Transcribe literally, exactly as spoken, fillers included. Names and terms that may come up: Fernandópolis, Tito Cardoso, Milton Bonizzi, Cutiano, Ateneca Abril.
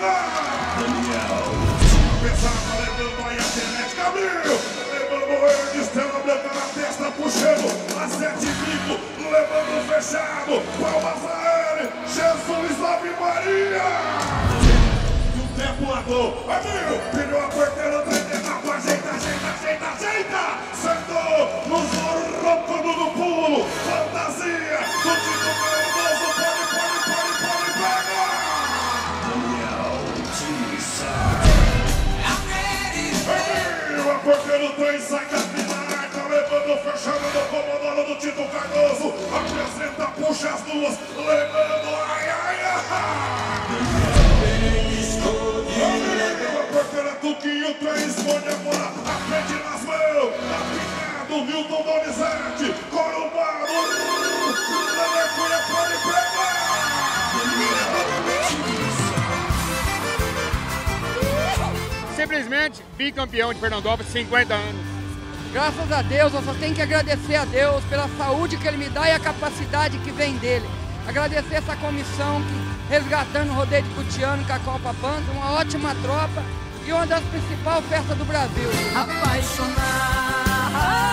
Daniel. Pesado levando aí a Ateneca Abril. Levando ele de estrela branca na testa, puxando a sete bico. Levando fechado, palmas a ele. Jesus, Ave Maria. E o tempo andou. Amigo, virou a porteira, trinta e quatro. Ajeita, ajeita, ajeita, ajeita. Sentou no zoro, roncando no pulo. Fantasia do título. Porteiro três, sai da tá levando, fechando do comandante do Tito Cardoso. Apresenta, puxa as duas, levando, ai, ai, ai. Ele esconde. Amigo, a porteira Tuquinho três, esconde agora, a frente nas mãos. A picada, Milton Bonizzi, corubado. Na mergulha, pode pegar. Simplesmente bicampeão de Fernandópolis, cinquenta anos. Graças a Deus, eu só tenho que agradecer a Deus pela saúde que Ele me dá e a capacidade que vem dEle. Agradecer essa comissão que, resgatando o rodeio de Cutiano com a Copa Panta, uma ótima tropa e uma das principais festas do Brasil. Apaixonar.